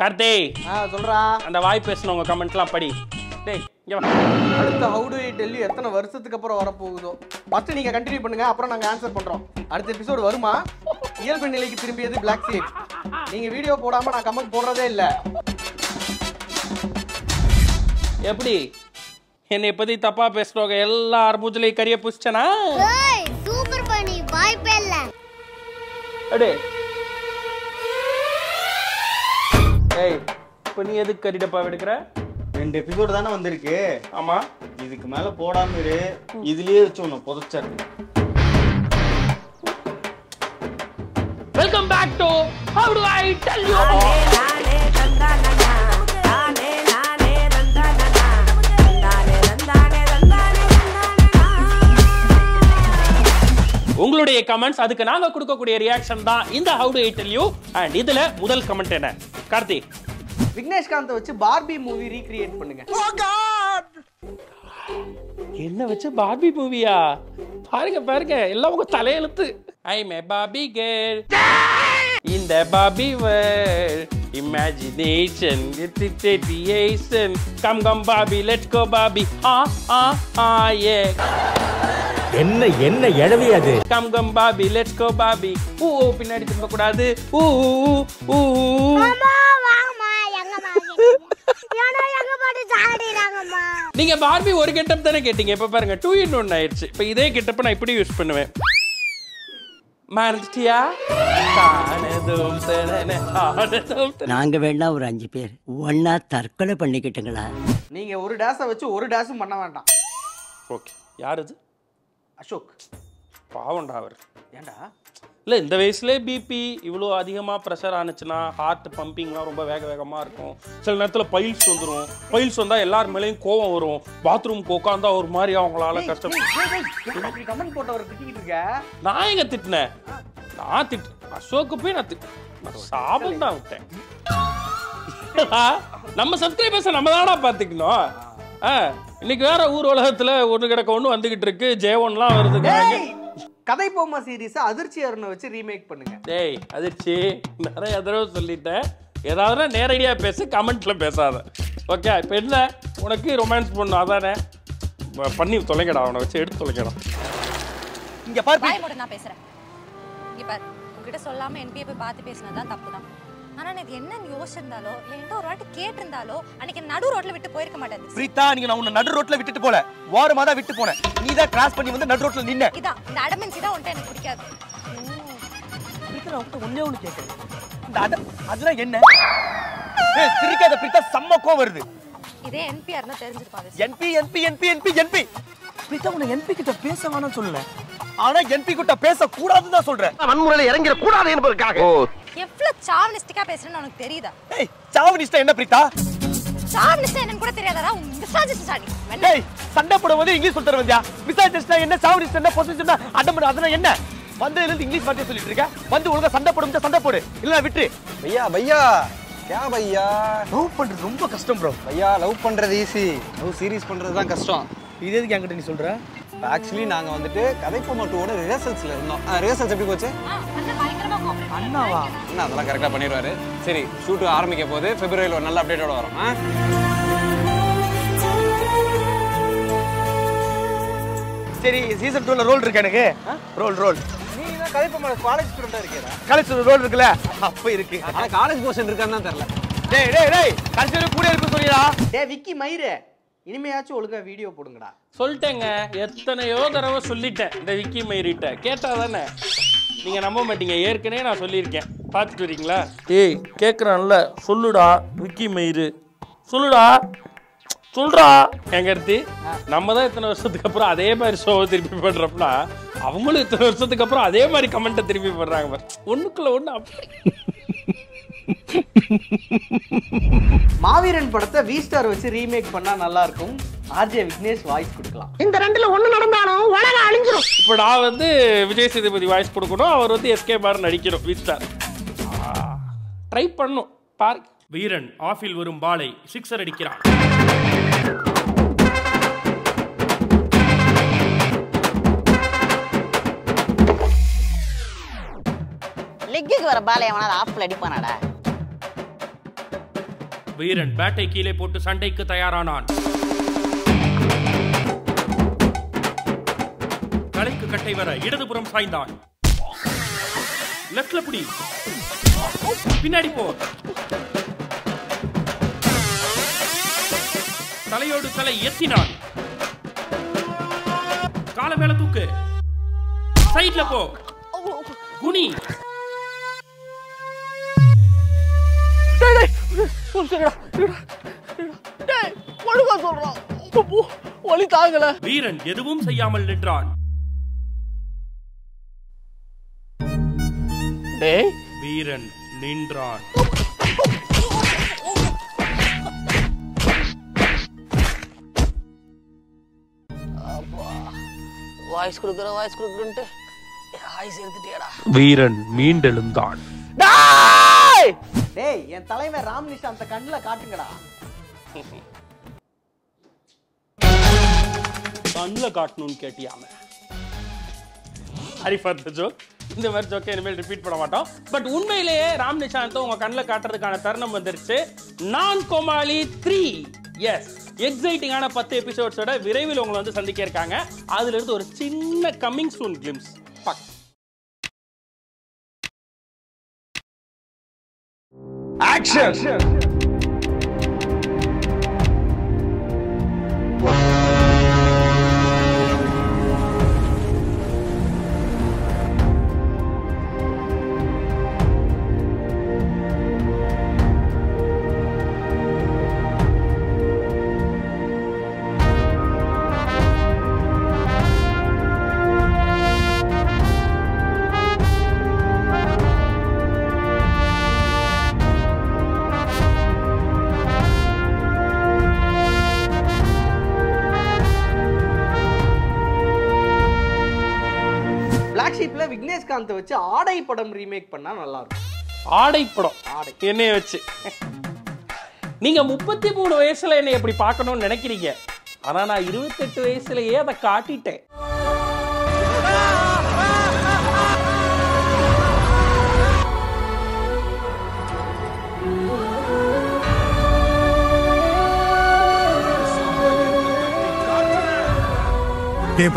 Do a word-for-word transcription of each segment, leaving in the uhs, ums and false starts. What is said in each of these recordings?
கார்த்தி சொல்றா அந்த வாய் பேசணுங்க கமெண்ட்லாம் படி. டேய் இங்க வா. அடுத்து how do I tell you எத்தனை வருஷத்துக்கு அப்புறம் வர போகுதோ ஃபர்ஸ்ட் நீங்க கண்டினியூ பண்ணுங்க அப்புறம் நாங்க ஆன்சர் பண்றோம். அடுத்த எபிசோட் வருமா? இயல்பு நிலைக்கு திரும்பியது Black Sheep. நீங்க வீடியோ போடாம நான் கமெண்ட் போடுறதே இல்ல. எப்படி என்னை பத்தி தப்பா பேசுறவங்க எல்லா அர்பூஜலையும் கரிய புடிச்சனா? ஏய் சூப்பர் பண்ணி வாய்ப்பே இல்ல. அடே ஏய் இப்போ நீ எதுக்கு கறிடப்பா எடுக்கற? ரெண்டு எபிசோட் தான வந்திருக்கு. ஆமா இதுக்கு மேல போடாம இரு. இதுலயே வச்சு உன்னை பொதச்சற. Welcome back to How do I tell you? நானே தந்தானா உங்களுடைய கமெண்ட்ஸ் அதுக்கு நாங்க கொடுக்கக்கூடிய ரியாக்ஷன் தான் இந்த How do I tell you. And இதுல முதல் கமெண்ட் என்ன கார்த்தி? விக்னேஷ்காந்த் வச்சு பார்பி மூவி ரீக்ரியேட் பண்ணுங்க. ஓ காட் என்ன வச்சு பார்பி மூவியா? பாருங்க பாருங்க எல்லாம் உங்க தலையெழுத்து. ஐ மே Barbie girl in the Barbie world imagination it's creation come come Barbie let's go Barbie ஆ ஆ ஆ ஏ என்ன என்ன எழவியாது come come Bobby let's go Bobby ஊ ஊ பின்னாடி திரும்ப கூடாது ஊ ஊ மாமா வாங்கமா எங்க வாங்க ஏனா எங்க பாட்டு சாடிராங்கமா நீங்க பார்பி ஒரு கெட்டப் தான கேட்டிங்க இப்ப பாருங்க two in one ஆயிருச்சு இப்ப இதே கெட்டப் நான் இப்படி யூஸ் பண்ணுவேன் மார்ந்தியா தானதும் தனன ஆனதும் நாங்க வேணா ஒரு அஞ்சு பேர் ஒண்ணா தற்கொலை பண்ணிக்கிட்டங்களா நீங்க ஒரு டாஸ் வச்சு ஒரு டாஸும் பண்ண வேண்டாம் ஓகே யார் இது அசோக் பாவண்டா அவர் ஏண்டா இல்லை இந்த வயசுலேயே பிபி இவ்வளோ அதிகமாக ப்ரெஷர் ஆனிச்சுன்னா ஹார்ட் பம்பிங்லாம் ரொம்ப வேக வேகமாக இருக்கும் சில நேரத்தில் பைல்ஸ் வந்துடும் பைல்ஸ் வந்தால் எல்லார் மேலேயும் கோவம் வரும் பாத்ரூம்க்கு உட்காந்தா ஒரு மாதிரி அவங்களால கஷ்டம் கமெண்ட் போட்டவர் திட்டிக்கிட்டு இருக்க நான் எங்கே திட்டினேன் நான் திட்டு அசோக்கு போய் நான் திட்டு சாபம் தான் விட்டேன் நம்ம சப்ஸ்கிரைபர்ஸை நம்ம தானா பார்த்துக்கணும் ஆ இன்னைக்கு வேற ஊர் உலகத்துல ஒண்ணு கிடக்க ஒண்ணு வந்துகிட்டு இருக்கு ஜே ஒன்லாம் வருதுங்க கதை போமா சீரிஸ் அதிர்ச்சி அருணை வச்சு ரீமேக் பண்ணுங்க டேய் அதிர்ச்சி நிறைய தடவை சொல்லிட்டேன் ஏதாவதுனா நேரடியா பேசு கமெண்ட்ல பேசாத ஓகே இப்போ என்ன உனக்கு ரொமான்ஸ் பண்ணு அதானே பண்ணி தொலைங்கடா அவனை வச்சு எடுத்து தொலைங்கடா இங்க பாரு பாய் மொட நான் பேசுறேன் இங்க பாரு உன்கிட்ட சொல்லாம என்பிஏ போய் பார்த்து பேசினதா தப்புதான் ஆனா நீ என்ன யோசிச்சிருந்தாலோ இல்ல ஒரு வாட்டி கேட்டிருந்தாலோ அன்னைக்கு நடு ரோட்ல விட்டு போயிருக்க மாட்டேன் பிரீதா நீங்க நான் உன்னை நடு ரோட்ல விட்டுட்டு போல வாரமா தான் விட்டு போனேன் நீ தான் கிராஸ் பண்ணி வந்து நடு ரோட்ல நின்ன இதான் இந்த அடமென்சி தான் உன்ட்ட எனக்கு பிடிக்காது பிரீதா உன்கிட்ட ஒண்ணே ஒண்ணு கேக்குறேன் இந்த அட அதுல என்ன ஏய் சிரிக்காத பிரீதா செம்ம கோவம் வருது இதே என்பிஆர்னா தெரிஞ்சிருப்பாங்க NP NP NP NP NP Preetha உன்னை என்பி கிட்ட பேசவானு சொல்லல ஆனா என்பி கிட்ட பேச கூடாதுன்னு தான் சொல்றேன் வன்முறையில இறங்கிர கூடாது என்பதற்காக ஓ எவ்ளோ சாவனிஸ்டிக்கா பேசுறேன்னு உனக்கு தெரியுதா? ஏய் சாவனிஸ்டா என்ன பிரீதா? சாவனிஸ்டா என்னன்னு கூட தெரியாதடா உன் மிசாஜிஸ்ட் சாடி. ஏய் சண்டை போடும்போது இங்கிலீஷ் சொல்ற வந்தியா? மிசாஜிஸ்டா என்ன சாவனிஸ்டா என்ன பொசிஷனா அடம்பு அதனா என்ன? வந்ததுல இருந்து இங்கிலீஷ் வார்த்தை சொல்லிட்டு இருக்க. வந்து ஒழுங்கா சண்டை போடும்போது சண்டை போடு. இல்ல விட்டு. பையா பையா. யா பையா. லவ் பண்றது ரொம்ப கஷ்டம் bro. பையா லவ் பண்றது ஈஸி. லவ் சீரியஸ் பண்றது தான் கஷ்டம். இது எதுக்கு என்கிட்ட நீ சொல்ற? ஆக்சுவலி நாங்க வந்துட்டு கதைப்போமா டூவோட ரிஹர்சல்ஸ்ல இருந்தோம். ரிஹர்சல்ஸ் எப்படி போச்சு? அண்ணாவா அண்ணா அதெல்லாம் கரெக்டா பண்ணிடுவாரு சரி ஷூட் ஆரம்பிக்க போது பிப்ரவரியில ஒரு நல்ல அப்டேட்டோட வரும் சரி சீசன் டூல ரோல் இருக்கு எனக்கு ரோல் ரோல் நீ தான் கலைப்பமோட காலேஜ் ஸ்டூடண்டா இருக்கீங்க காலேஜ் ஸ்டூடண்ட் ரோல் இருக்குல அப்ப இருக்கு ஆனா காலேஜ் போஷன் இருக்கான்னு தான் தெரியல டேய் டேய் டேய் கடைசில கூட இருக்கு சொல்லிடா டேய் விக்கி மயிரே இனிமையாச்சும் ஒழுங்கா வீடியோ போடுங்கடா சொல்லிட்டேங்க எத்தனையோ தடவை சொல்லிட்டேன் இந்த விக்கி மயிரிட்ட கேட்டாதானே நீங்க நம்ப மாட்டீங்க ஏற்கனவே நான் சொல்லியிருக்கேன் பார்த்துட்டு வரீங்களா ஏய் கேட்குறான்ல சொல்லுடா விக்கி மயிறு சொல்லுடா சொல்றா எங்கர்த்தி நம்ம தான் இத்தனை வருஷத்துக்கு அப்புறம் அதே மாதிரி ஷோவை திருப்பி பண்ணுறப்பனா அவங்களும் இத்தனை வருஷத்துக்கு அப்புறம் அதே மாதிரி கமெண்ட்டை திருப்பி பண்ணுறாங்க பாரு ஒன்றுக்குள்ள ஒன்று அப்படி மாவீரன் படத்தை வி ஸ்டார் வச்சு ரீமேக் பண்ணால் நல்லா இருக்கும் ஆர்ஜே விக்னேஷ் வாய்ஸ் கொடுக்கலாம் இந்த ரெண்டுல ஒண்ணு நடந்தாலும் உலக அழிஞ்சிரும் இப்போ நான் வந்து விஜய் சேதுபதி வாய்ஸ் கொடுக்கணும் அவர் வந்து எஸ்கே பார் நடிக்கணும் வி ஸ்டார் ட்ரை பண்ணும் பார்க் வீரன் ஆஃபில் வரும் பாலை சிக்ஸர் அடிக்கிறான் லெக்குக்கு வர பாலை அவனால ஆஃபில் அடிப்பானாடா வீரன் பேட்டை கீழே போட்டு சண்டைக்கு தயாரானான். தலைக்கு கட்டை வர இடதுபுறம் சாய்ந்தான். லெஃப்ட்ல புடி, பின்னாடி போ, தலையோடு தலை எத்தினான். கால மேல தூக்கு, சைட்ல போ, குனி. வீரன் எதுவும் செய்யாமல் நின்றான். வீரன் நின்றான். வீரன் மீண்டெழுந்தான். டேய், என் தலைவர் ராம்னிஷ் அந்த கண்ணல காட்டுங்கடா. கண்ணல காட்டணும்னு கேட்டியாமே. Hari for the joke. இந்த மாதிரி ஜோக்கை இனிமேல் ரிப்பீட் பண்ண மாட்டோம். பட் உண்மையிலேயே ராம்னிஷாந்த் உங்க கண்ணல காட்டுறதுக்கான தருணம் வந்துருச்சு. நான் கோமாளி த்ரீ எஸ் எக்ஸைட்டிங்கான பத்து எபிசோட்ஸோட விரைவில் உங்களை வந்து சந்திக்க இருக்காங்க. அதுல இருந்து ஒரு சின்ன coming soon glimpse. Action! Black Sheepல விக்னேஷ்காந்த் வச்சு ஆடை படம் ரீமேக் பண்ணா நல்லா இருக்கும். ஆடை படம் என்னைய வச்சு நீங்க முப்பத்தி மூணு வயசுல என்னை எப்படி பார்க்கணும்னு நினைக்கிறீங்க. ஆனா நான் இருபத்தி எட்டு வயசுலயே அதை காட்டிட்டேன்.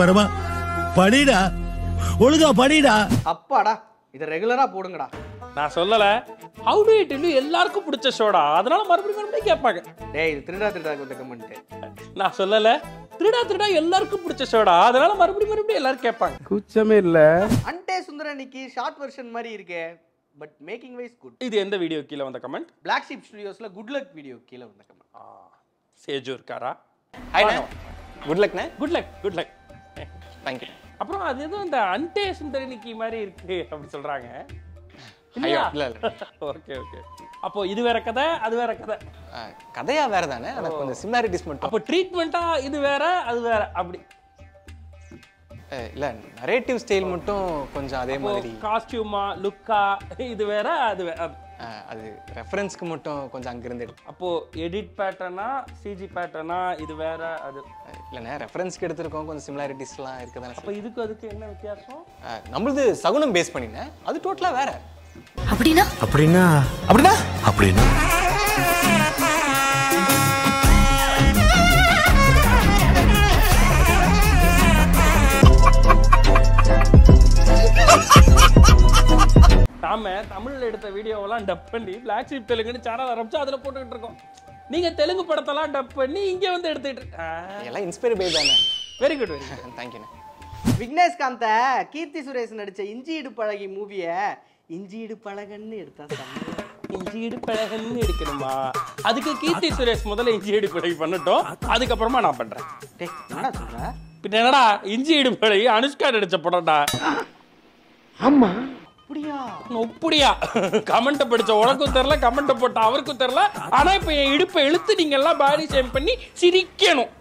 பரமா படிடா, ஒழுங்கா படிடா. அப்பாடா, இத ரெகுலரா போடுங்கடா. நான் சொல்லல, how do I tell you எல்லாருக்கும் பிடிச்ச ஷோடா, அதனால மறுபடியும் மறுபடியும் கேட்பாங்க. டேய், இது திருடா திருடா இந்த கமெண்ட். நான் சொல்லல, திருடா திருடா எல்லாருக்கும் பிடிச்ச ஷோடா, அதனால மறுபடியும் மறுபடியும் எல்லாரும் கேட்பாங்க. கூச்சமே இல்ல. அண்டே சுந்தரனிக்கு ஷார்ட் வெர்ஷன் மாதிரி இருக்கே, பட் மேக்கிங் வைஸ் குட். இது எந்த வீடியோ கீழ வந்த கமெண்ட்? Black Sheep Studiosல குட் லக் வீடியோ கீழ வந்த கமெண்ட். ஆ, சேஜூர் காரா ஹைனா குட் லக் நே. Good luck, good luck. Thank you. அப்புறம் அது ஏதோ இந்த அண்டே சுந்தரனிக்கு மாதிரி இருக்கு அப்படி சொல்றாங்க. ஐயோ இல்ல இல்ல. Okay okay. அப்போ இது வேற கதை, அது வேற கதை. கதையா வேற தானே, ஆனா கொஞ்சம் சிமிலாரிட்டிஸ் மட்டும். அப்போ ட்ரீட்மென்ட்டா இது வேற அது வேற அப்படி இல்ல, நரேட்டிவ் ஸ்டைல் மட்டும் கொஞ்சம் அதே மாதிரி. காஸ்டியூமா லுக்கா இது வேற அது வேற, அது ரெஃபரன்ஸ்க்கு மட்டும் கொஞ்சம் அங்க இருந்து. அப்போ எடிட் பேட்டர்னா சிஜி பேட்டர்னா இது வேற அது இல்லனே, ரெஃபரன்ஸ்க்கு எடுத்துறோம் கொஞ்சம் சிமிலாரிட்டிஸ்லாம் இருக்குதானே. அப்ப இதுக்கு அதுக்கு என்ன வித்தியாசம்? நம்மளுது சகுனம் பேஸ் பண்ணினேன், அது டோட்டலா வேற. அப்படினா அப்படினா அப்படினா அப்படினா நாம தமிழ்ல எடுத்த வீடியோவெல்லாம் டப் பண்ணி Black Sheep தெலுங்குன்னு சேனல் ஆரம்பிச்சு அதுல போட்டுக்கிட்டு இருக்கோம். நீங்க தெலுங்கு படத்தெல்லாம் டப் பண்ணி இங்க வந்து எடுத்துட்டு எல்லாம் இன்ஸ்பயர் பை தானே. Very good very good, thank you. Vigneshkanth Keerthy Suresh நடிச்ச இஞ்சி இடுப்பழகி மூவிய இஞ்சி இடுப்பழகன்னு எடுத்தா சம. இஞ்சி இடுப்பழகன்னு எடுக்கணுமா? அதுக்கு கீர்த்தி சுரேஷ் முதல்ல இஞ்சி இடுப்பழகி பண்ணட்டும், அதுக்கு அப்புறமா நான் பண்றேன். டேய் என்னடா சொல்ற? பின்ன என்னடா இஞ்சி இடுப்பழகி அனுஷ்கா நடிச்ச படம்டா. ஆமா அப்படியா? அப்படியா? கமெண்ட் படிச்ச உனக்கும் தெரியல, கமெண்ட் போட்ட அவருக்கும் தெரியல. ஆனா இப்ப என் இடுப்பை இழுத்து நீங்க எல்லாம் பாடி ஷேம் பண்ணி சிரிக்கணும்.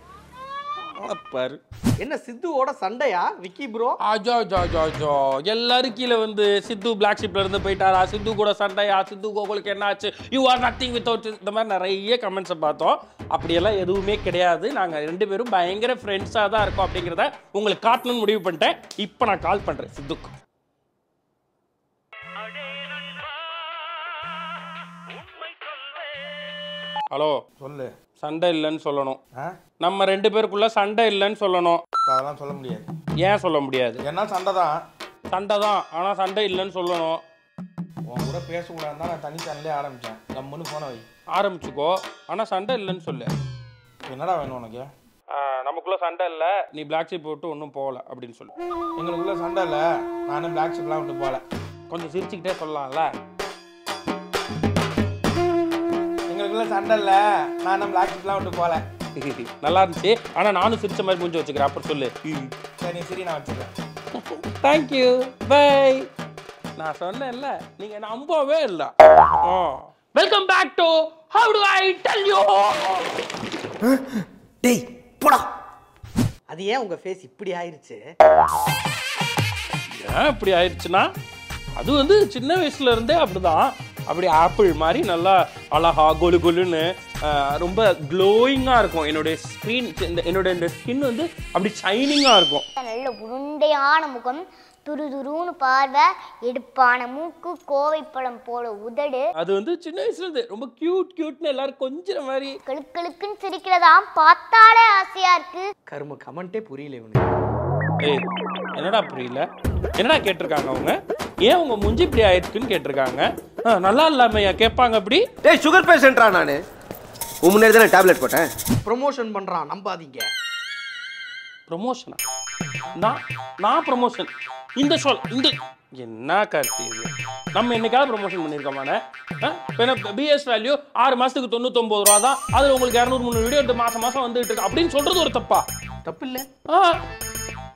என்ன சித்துவோட சண்டையா விக்கி ப்ரோ? ஆஜோ ஜோ ஜோ ஜோ எல்லாரும் கீழே வந்து சித்து Black Sheepல இருந்து போயிட்டாரா, சித்து கூட சண்டையா, சித்து கோகுலுக்கு என்ன ஆச்சு, யூ ஆர் நத்திங் வித்அவுட், இந்த மாதிரி நிறைய கமெண்ட்ஸை பார்த்தோம். அப்படியெல்லாம் எதுவுமே கிடையாது. நாங்கள் ரெண்டு பேரும் பயங்கர ஃப்ரெண்ட்ஸாக தான் இருக்கோம் அப்படிங்கிறத உங்களுக்கு காட்டணும்னு முடிவு பண்ணிட்டேன். இப்போ நான் கால் பண்ணுறேன் சித்துக்கு. ஹலோ சொல்லு சண்டை இல்லன்னு சொல்லணும். நம்ம ரெண்டு பேருக்குள்ள சண்டை இல்லன்னு சொல்லணும். அதெல்லாம் சொல்ல முடியாது. ஏன் சொல்ல முடியாது? ஏன்னா சண்டை தான். சண்டை தான், ஆனா சண்டை இல்லன்னு சொல்லணும். உன் கூட பேசக்கூடாது தான் நான் தனி சேனலே ஆரம்பிச்சேன். நம்மன்னு போன வை ஆரம்பிச்சுக்கோ, ஆனா சண்டை இல்லன்னு சொல்லு. என்னடா வேணும் உனக்கு? நமக்குள்ள சண்டை இல்லை, நீ பிளாக் ஷீப் விட்டு ஒன்றும் போகல அப்படின்னு சொல்லு. எங்களுக்குள்ள சண்டை இல்லை, நானும் பிளாக் ஷீப்லாம் விட்டு போகல. கொஞ்சம் சிரிச்சுக்கிட்டே சொல்லலாம்ல. எங்களுக்குள்ள சண்டை இல்லை, நானும் பிளாக் ஷீப்லாம் விட்டு போகல. நல்லா இருந்துச்சு, ஆனால் நானும் சிரிச்ச மாதிரி முடிஞ்சு வச்சுக்கிறேன். அப்புறம் சொல்லு. சரி சரி, நான் வச்சுக்கிறேன். Thank you, bye. நான் சொன்னேன்ல, நீங்கள் என்ன நம்பவே இல்லை. Welcome back to how do I tell you. டேய் போடா, அது ஏன் உங்க ஃபேஸ் இப்படி ஆயிருச்சு? ஏன் இப்படி ஆயிருச்சுன்னா, அது வந்து சின்ன வயசுல இருந்தே அப்படிதான். அப்படி ஆப்பிள் மாதிரி நல்லா அழகா கொலு கொலுன்னு ரொம்ப க்ளோயிங்கா இருக்கும். என்னுடைய ஸ்கின், என்னோட இந்த ஸ்கின் வந்து அப்படி ஷைனிங்கா இருக்கும். நல்ல உருண்டையான முகம், துருதுருன்னு பார்வை, எடுப்பான மூக்கு, கோவைப்பழம் போல உதடு. அது வந்து சின்ன வயசுல இருந்து ரொம்ப கியூட் கியூட்னு எல்லாரும் கொஞ்சம் மாதிரி கழுக்கழுக்குன்னு சிரிக்கிறதாம். பார்த்தாலே ஆசையா இருக்கு. கரும கமெண்டே புரியல இவனுக்கு. ஏய் என்னடா புரியல? என்னடா கேட்டிருக்காங்க அவங்க? ஏன் உங்க முஞ்சி இப்படி ஆயிருக்குன்னு கேட்டிருக்காங்க. நல்லா இல்லாமையா கேட்பாங்க அப்படி? டேய் சுகர் பேஷண்டா நானு. உன் முன்னாடி தானே டேப்லெட் போட்டேன். ப்ரொமோஷன் பண்றான், நம்பாதீங்க. ப்ரொமோஷனா? நான் நான் ப்ரொமோஷன் இந்த சொல் இந்த என்ன கார்த்தி இது? நம்ம என்னைக்காவது ப்ரொமோஷன் பண்ணியிருக்கோமானே? பிஎஸ் வேல்யூ ஆறு மாதத்துக்கு தொண்ணூத்தொம்பது ரூபா தான், அதில் உங்களுக்கு இரநூறு மூணு வீடியோ இந்த மாதம் மாதம் வந்துகிட்டு இருக்கு அப்படின்னு சொல்கிறது ஒரு தப்பா? தப்பு இல்லை.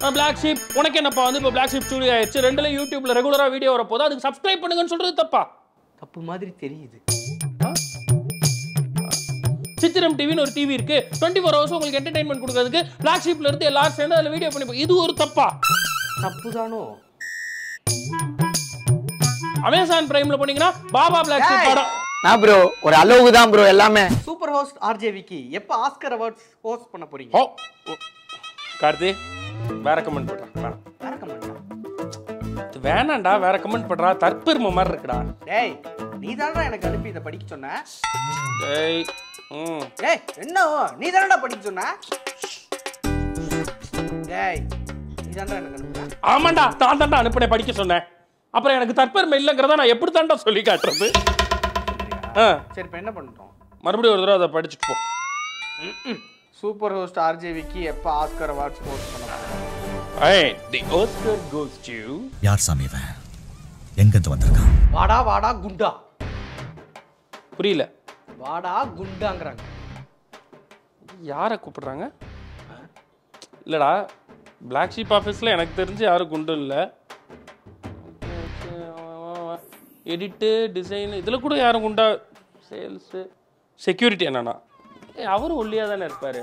ஆ பிளாக் ஷீப் உனக்கு என்னப்பா வந்து இப்போ பிளாக் ஷீப் ஸ்டூடியோ ஆயிடுச்சு, ரெண்டுல யூடியூப்ல ரெகுலராக வீடியோ வரப்போது, அதுக்கு சப்ஸ்கிரைப் பண்ணுங்கன்னு சொல்கிறது தப்பா? தப்பு மாதிரி தெரியுது. சித்திரம் டிவின்னு ஒரு டிவி இருக்கு, டுவெண்ட்டி ஃபோர் ஹவர்ஸ் உங்களுக்கு என்டர்டைன்மெண்ட் கொடுக்கறதுக்கு பிளாக் ஷீப்ல இருந்து எல்லாரும் சேர்ந்து அதில் வீடியோ பண்ணிப்போம். இது ஒரு தப்பா? தப்புதானோ? அமேசான் பிரைம்ல போனீங்கன்னா பாபா பிளாக் ஷீப் படம் நான் ப்ரோ ஒரு அலோகு தான் ப்ரோ எல்லாமே. சூப்பர் ஹோஸ்ட் ஆர்ஜே விக்கி எப்ப ஆஸ்கர் அவார்ட்ஸ் ஹோஸ்ட் பண்ண போறீங்க? ஓ கார்த்தி வேற கமெண்ட் பண்றா. வேற கமெண்ட் இது வேணாம்டா. வேற கமெண்ட் பண்றா, தற்பெருமை மாதிரி இருக்குடா. டேய் நீ தானடா எனக்கு அனுப்பி இத படிக்க சொன்ன. டேய் ம் டேய் என்ன நீ தானடா படிக்க சொன்ன? டேய் ஆமாண்டா தான் தாண்டா அனுப்பினே படிக்க சொன்னேன். அப்புறம் எனக்கு தற்பெருமை இல்லைங்கிறத நான் எப்படி தாண்டா சொல்லி காட்டுறது? சரி இப்போ என்ன பண்ணிட்டோம்? மறுபடியும் ஒரு தடவை அதை படிச்சுட்டு போ. சூப்பர் ஹோஸ்ட் ஆர்ஜே விக்கி எப்போ ஆஸ்கர் அவார்ட்ஸ் ஹோஸ்ட் பண்ணாங்க? ஏய் தி ஆஸ்கர் கோஸ் டு யார் சாமி இவன்? எங்க இருந்து வந்திருக்கான்? வாடா வாடா குண்டா. புரியல. வாடா குண்டாங்கறாங்க. யாரை கூப்பிடுறாங்க? இல்லடா பிளாக் ஷீப் ஆஃபீஸில் எனக்கு தெரிஞ்சு யாரும் குண்டும் இல்லை. எடிட்டு டிசைனு இதில் கூட யாரும் குண்டா. சேல்ஸு செக்யூரிட்டி என்னன்னா அவரும் ஒல்லியாக தானே இருப்பார்.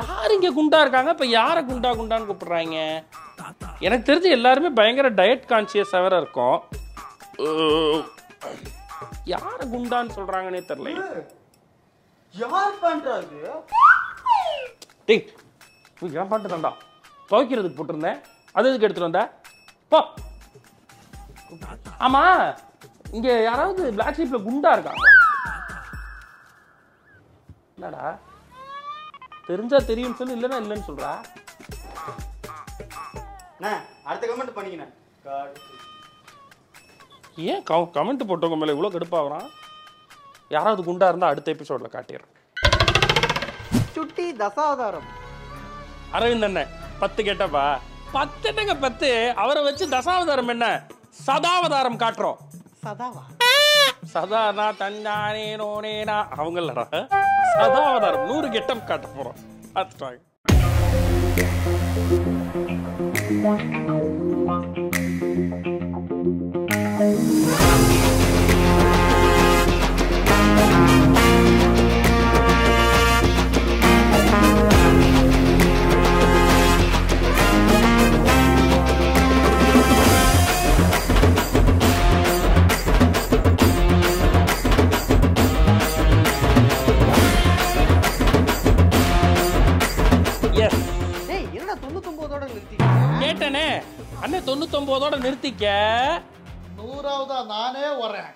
யார் இங்கே குண்டா இருக்காங்க? இப்போ யாரை குண்டா குண்டான்னு கூப்பிட்றாங்க? எனக்கு தெரிஞ்சு எல்லாருமே பயங்கர டயட் கான்சியஸாக வேற இருக்கும். யாரை குண்டான்னு சொல்கிறாங்கன்னே தெரில. யார் பண்ணுறாங்க? டேய் ஏன் பாட்டு தாண்டா துவைக்கிறதுக்கு போட்டிருந்தேன், அது இதுக்கு எடுத்துகிட்டு வந்தேன் போ. ஆமாம் இங்கே யாராவது பிளாக் ஷீப்பில் குண்டா இருக்காங்க? என்னடா தெரிஞ்சால் தெரியும்னு சொல்லி இல்லைன்னா இல்லைன்னு சொல்கிறா. அடுத்த கமெண்ட் பண்ணிக்கினேன். ஏன் க கமெண்ட் போட்டவங்க மேலே இவ்வளோ கடுப்பாகிறான்? யாராவது குண்டா இருந்தால் அடுத்த எபிசோடில் காட்டிடுறேன். சுட்டி தசாவதாரம் அரவிந்த் அண்ணன் பத்து கேட்டப்பா. பத்துங்க பத்து அவரை வச்சு தசாவதாரம் என்ன? சதாவதாரம் காட்டுறோம். சதாவா சதானா தந்தானே நோனேனா அவங்களடா சதாவதாரம் நூறு கெட்டம் காட்ட போறோம். பார்த்துட்டாங்க. அண்ணே தொண்ணூத்தொன்பதோட நிறுத்திக்க. நூறாவதா நானே வரேன்.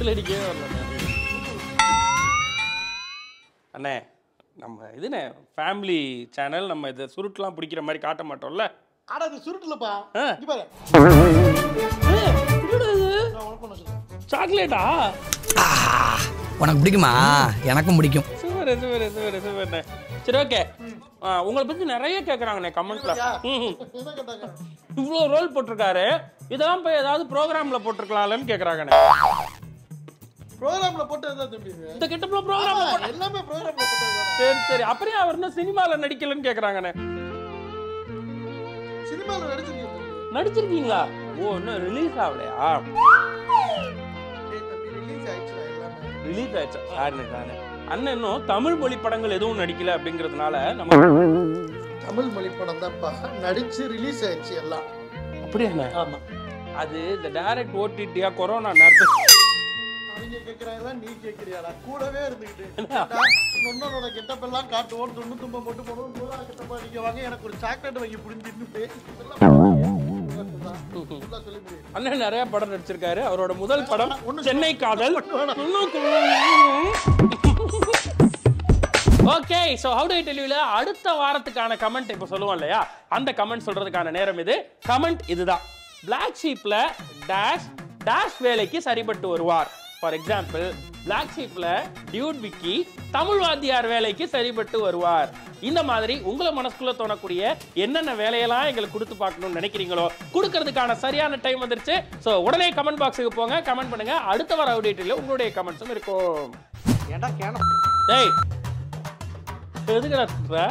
விசில் அடிக்கவே வரல அண்ணே. நம்ம இதுனே ஃபேமிலி சேனல், நம்ம இதை சுருட்டெலாம் பிடிக்கிற மாதிரி காட்ட மாட்டோம்ல. ஆடா இது சுருட்டுலப்பா, இங்க பாரு. ஏய் இது நான் உனக்கு ஒன்னு சொல்றேன். சாக்லேட்டா? உனக்கு பிடிக்குமா? எனக்கும் பிடிக்கும். Super super super super. சரி ஓகே. உங்களை பத்தி நிறைய கேக்குறாங்கனே கமெண்ட்ல. ம். இவ்ளோ ரோல் போட்டுருக்காரு. இதெல்லாம் போய் ஏதாவது புரோகிராம்ல போட்டுருக்கலாம்னு கேக்குறாங்கனே. புரோகிராம்ல போட்டதா தம்பி? இந்த கெட்டப்ல புரோகிராம்ல போட்ட எல்லாமே புரோகிராம்ல போட்டதா? சரி சரி. அப்புறம் அவர்னா சினிமால நடிக்கலன்னு கேக்குறாங்கனே. சினிமால நடிச்சிருக்கீங்க? நடிச்சிருக்கீங்களா? ஓ இன்னும் ரிலீஸ் ஆகலையா? ரிலீஸ் ஆயிடுச்சு. யாருன்னு தானே அண்ணன் இன்னும் தமிழ் மொழி படங்கள் எதுவும் நடிக்கல அப்படிங்கிறதுனால நம்ம தமிழ் மொழி படம் தான்ப்பா நடிச்சு ரிலீஸ் ஆயிடுச்சு எல்லாம். அப்படியே ஆமா, அது இந்த டைரக்ட் ஓடிடியா கொரோனா நேரத்துல அவங்க கேக்குறாங்களா நீ கேக்குறியாடா? கூடவே இருந்துகிட்டு நொன்னோட கெட்டப் எல்லாம் காட்டுவோம், தொண்ணு தும்ப போட்டு போடுவோம், நூறா கெட்டப்பா நீங்க வாங்க எனக்கு ஒரு சாக்லேட் வாங்கி புடிஞ்சிட்டு. அண்ணன் நிறைய படம் நடிச்சிருக்காரு. அவரோட முதல் படம் சென்னை காதல். Okay, so how do I tell யூல அடுத்த வாரத்துக்கான கமெண்ட் இப்ப சொல்லுவோம் இல்லையா? அந்த கமெண்ட் சொல்றதுக்கான நேரம் இது. கமெண்ட் இதுதான். பிளாக் ஷீப்ல டாஷ் டாஷ் வேலைக்கு சரிபட்டு வருவார். ஃபார் எக்ஸாம்பிள், பிளாக் ஷீப்ல டியூட் விக்கி தமிழ் வாத்தியார் வேலைக்கு சரிபட்டு வருவார். இந்த மாதிரி உங்களை மனசுக்குள்ள தோணக்கூடிய என்னென்ன வேலையெல்லாம் எங்களுக்கு கொடுத்து பார்க்கணும்னு நினைக்கிறீங்களோ கொடுக்கறதுக்கான சரியான டைம் வந்துருச்சு. ஸோ உடனே கமெண்ட் பாக்ஸுக்கு போங்க, கமெண்ட் பண்ணுங்க. அடுத்த வார அப்டேட்டில் உங்களுடைய கமெண்ட்ஸும் இருக்கும். ஏண்டா கேனம்? டேய் எதுக்குடா சுத்துற?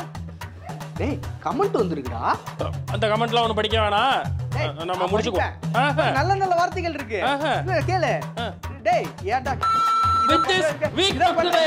டேய் கமெண்ட் வந்திருக்குடா, அந்த கமெண்ட்லாம் ஒன்று படிக்க வேணாம், நம்ம முடிச்சுக்குவோம். நல்ல நல்ல வார்த்தைகள் இருக்கு கேளு. டேய் ஏண்டா வித் திஸ் வீக் அப்டேட்.